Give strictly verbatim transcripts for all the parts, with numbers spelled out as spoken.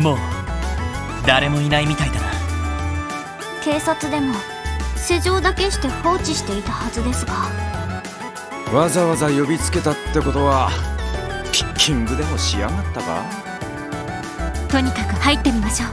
もう誰もいないみたいだな。警察でも施錠だけして放置していたはずですが。わざわざ呼びつけたってことはピッキングでもしやがったか。とにかく入ってみましょう。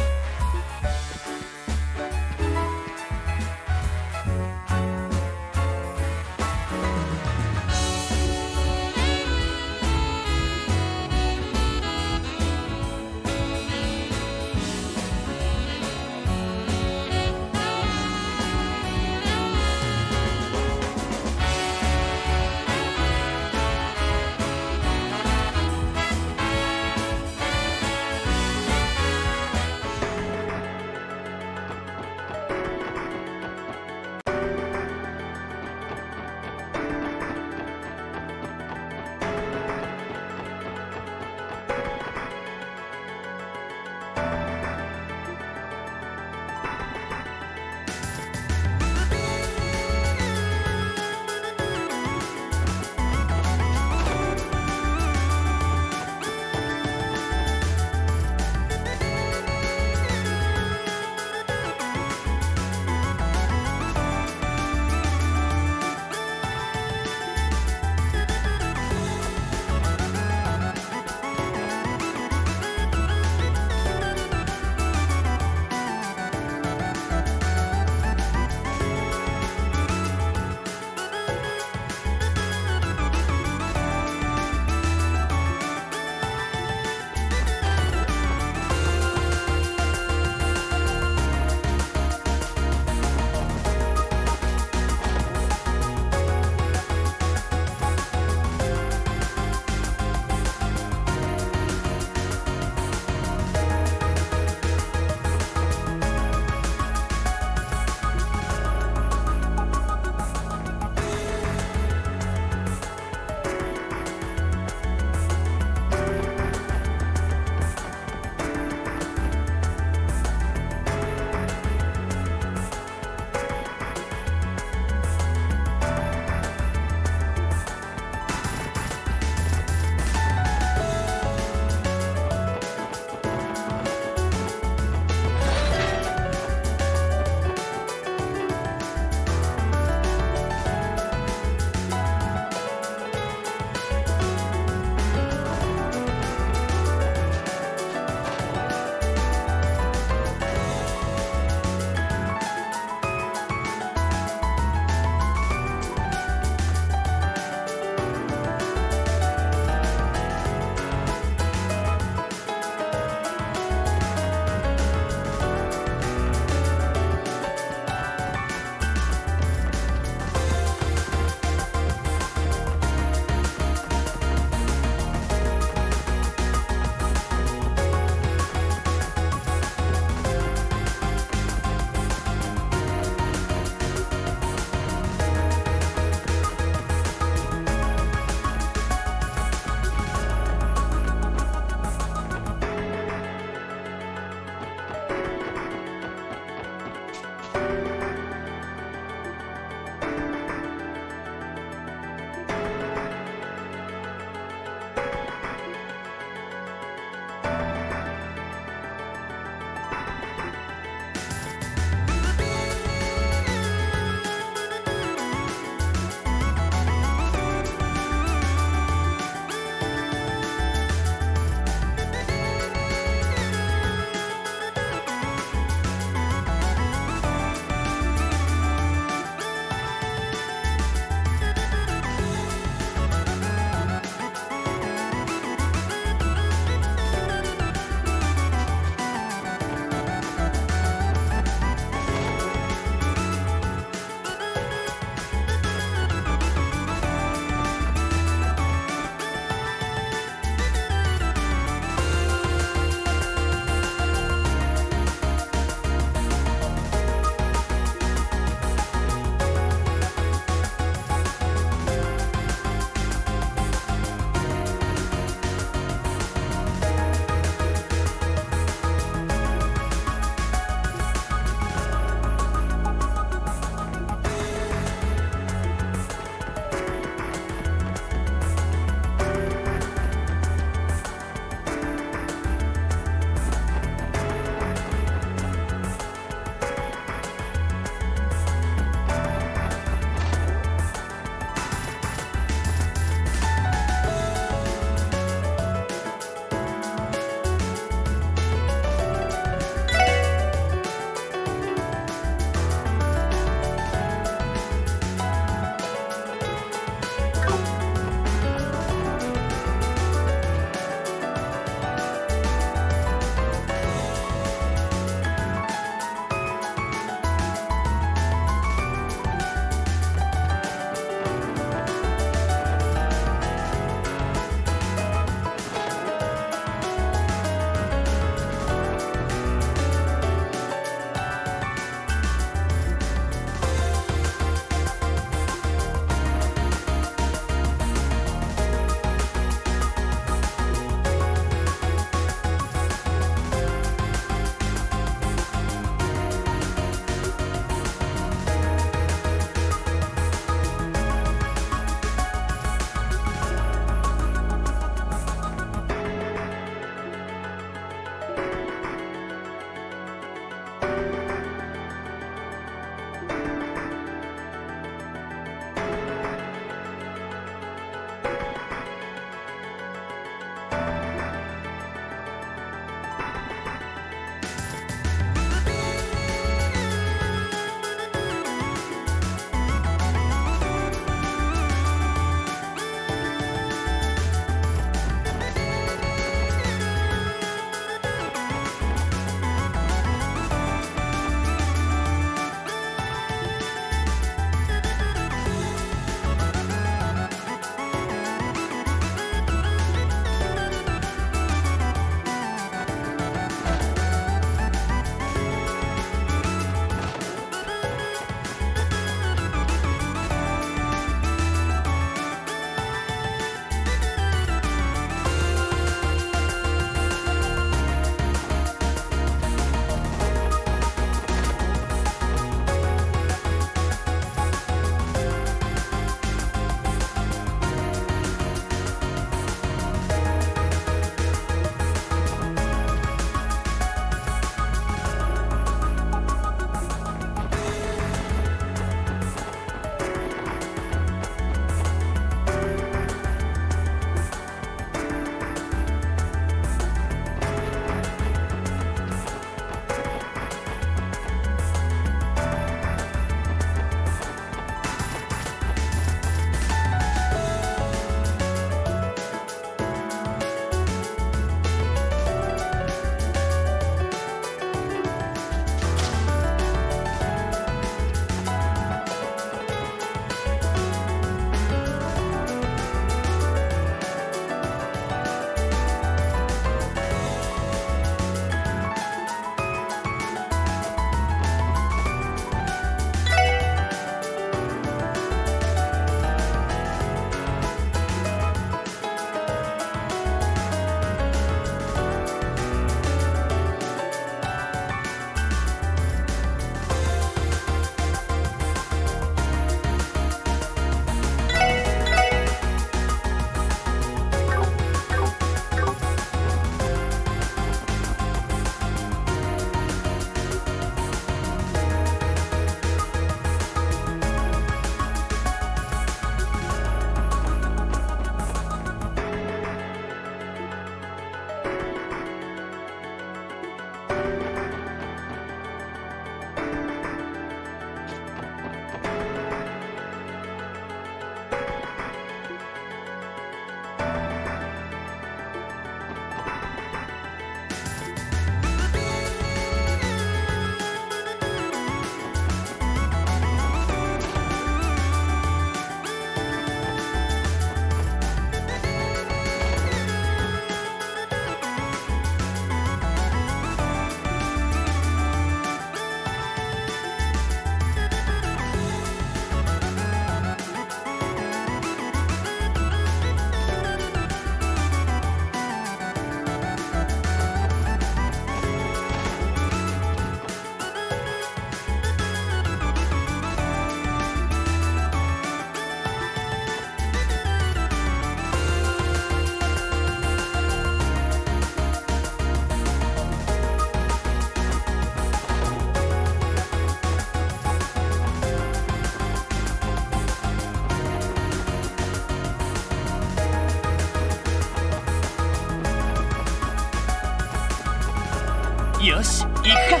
行くか。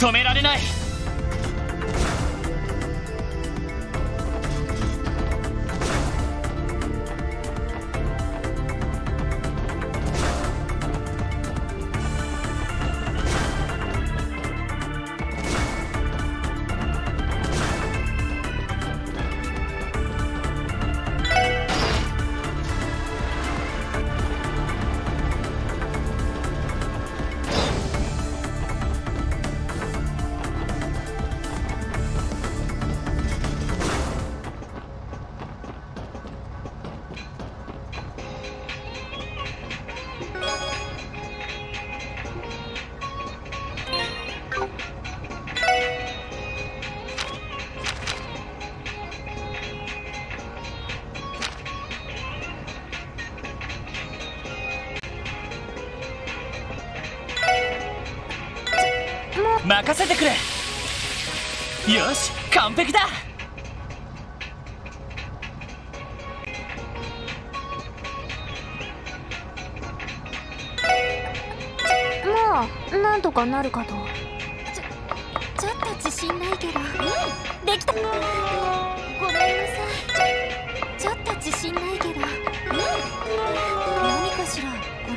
止められない。任せてくれ。よし、完璧だ。まあなんとかなるかと。ちょちょっと自信ないけど、うん、できた。ごめんなさい。ちょっと自信ないけど、うん、何かしらこれ。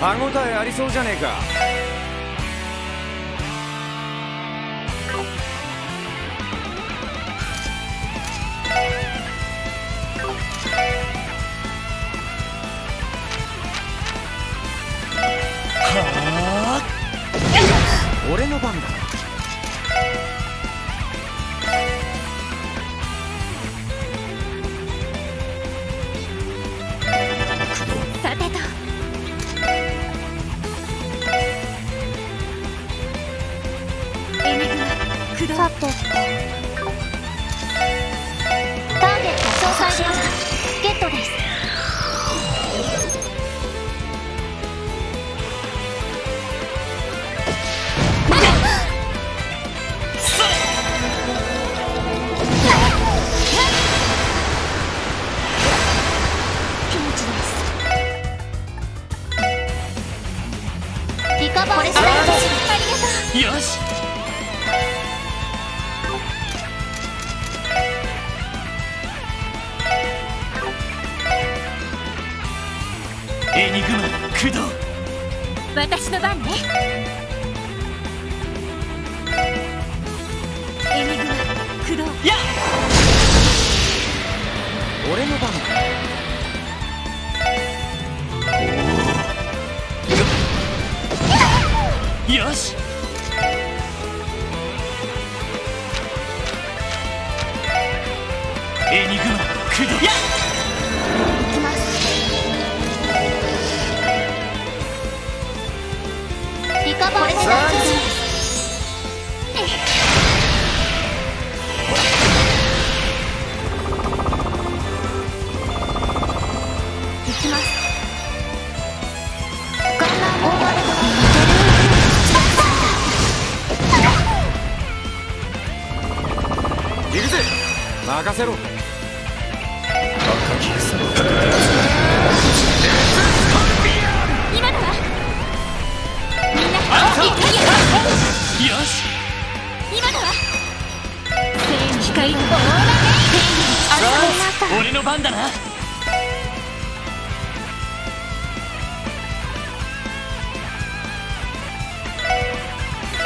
歯応えありそうじゃねえか。はあ、俺の番だ。さてと。さて、ターゲットを搭載しました。ゲットです。リカバーです。ありがとう。よし。エニグマ、駆動。私の番ね。エニグマ、駆動。やっ、俺の番だ。よし、エニグマ駆動やいきます。リカバーです。任せろ。赤き草の今だわ。みんな光を。よし。今だわ。光のオーラで。俺の番だな。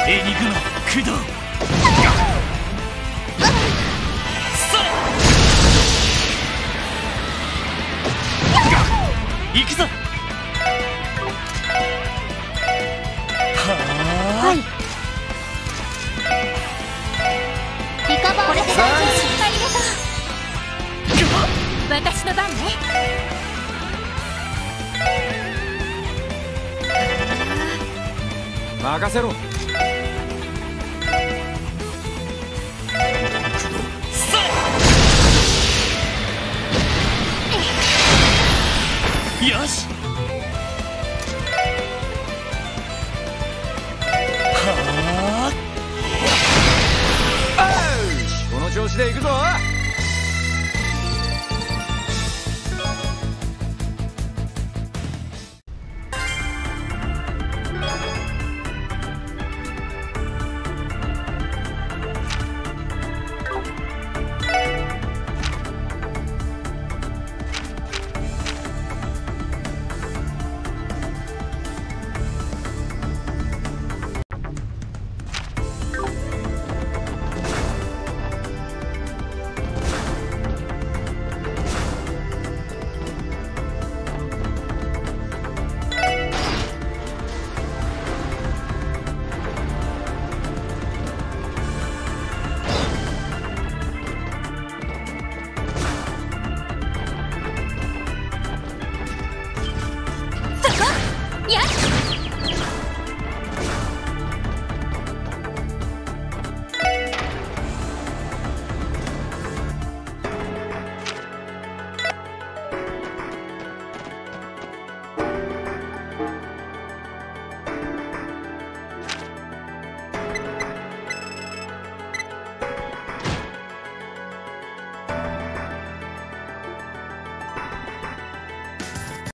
エニグマ駆動。行くぞ。はい。リカバー。これで大丈夫。ありがとう。私の番ね。任せろ。よし。